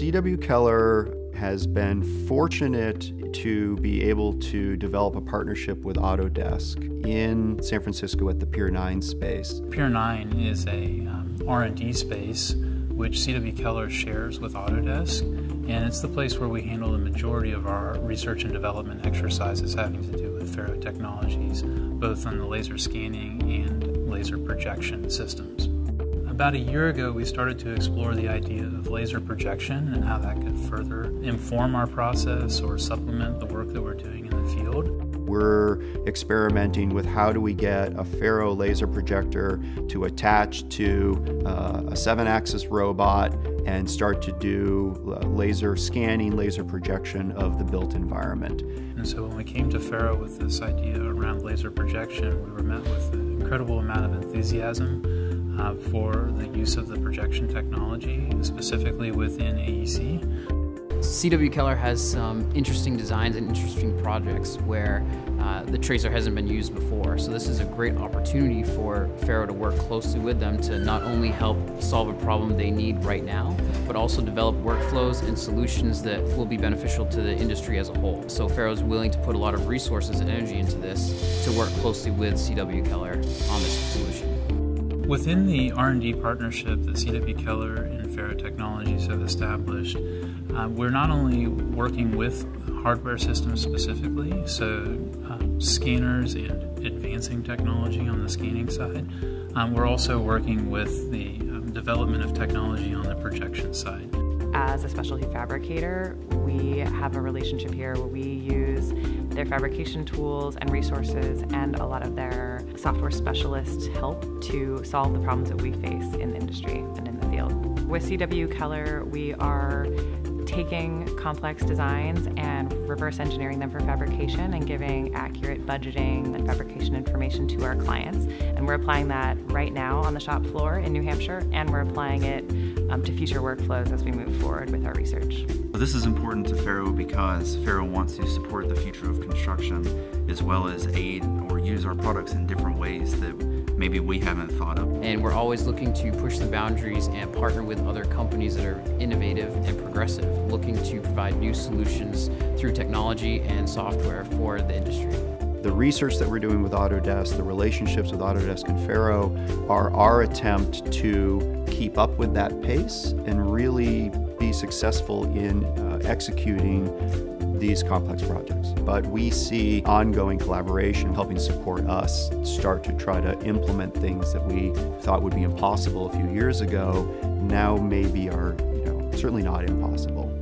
CW Keller has been fortunate to be able to develop a partnership with Autodesk in San Francisco at the Pier 9 space. Pier 9 is a R&D space which CW Keller shares with Autodesk, and it's the place where we handle the majority of our research and development exercises having to do with FARO Technologies, both on the laser scanning and laser projection systems. About a year ago, we started to explore the idea of laser projection and how that could further inform our process or supplement the work that we're doing in the field. We're experimenting with how do we get a FARO laser projector to attach to a 7-axis robot and start to do laser scanning, laser projection of the built environment. And so when we came to FARO with this idea around laser projection, we were met with an incredible amount of enthusiasm for the use of the projection technology, specifically within AEC. CW Keller has some interesting designs and interesting projects where the tracer hasn't been used before. So this is a great opportunity for FARO to work closely with them to not only help solve a problem they need right now, but also develop workflows and solutions that will be beneficial to the industry as a whole. So FARO is willing to put a lot of resources and energy into this to work closely with CW Keller on this solution. Within the R&D partnership that CW Keller and FARO Technologies have established, we're not only working with hardware systems specifically, so scanners and advancing technology on the scanning side, we're also working with the development of technology on the projection side. As a specialty fabricator, we have a relationship here where we use their fabrication tools and resources and a lot of their software specialist help to solve the problems that we face in the industry and in the field. With CW Keller, we are taking complex designs and reverse engineering them for fabrication and giving accurate budgeting and fabrication information to our clients. And we're applying that right now on the shop floor in New Hampshire, and we're applying it to future workflows as we move forward with our research. This is important to FARO because FARO wants to support the future of construction as well as aid or use our products in different ways that maybe we haven't thought of. And we're always looking to push the boundaries and partner with other companies that are innovative and progressive, looking to provide new solutions through technology and software for the industry. The research that we're doing with Autodesk, the relationships with Autodesk and FARO are our attempt to keep up with that pace and really be successful in executing these complex projects. But we see ongoing collaboration helping support us start to try to implement things that we thought would be impossible a few years ago, now maybe are certainly not impossible.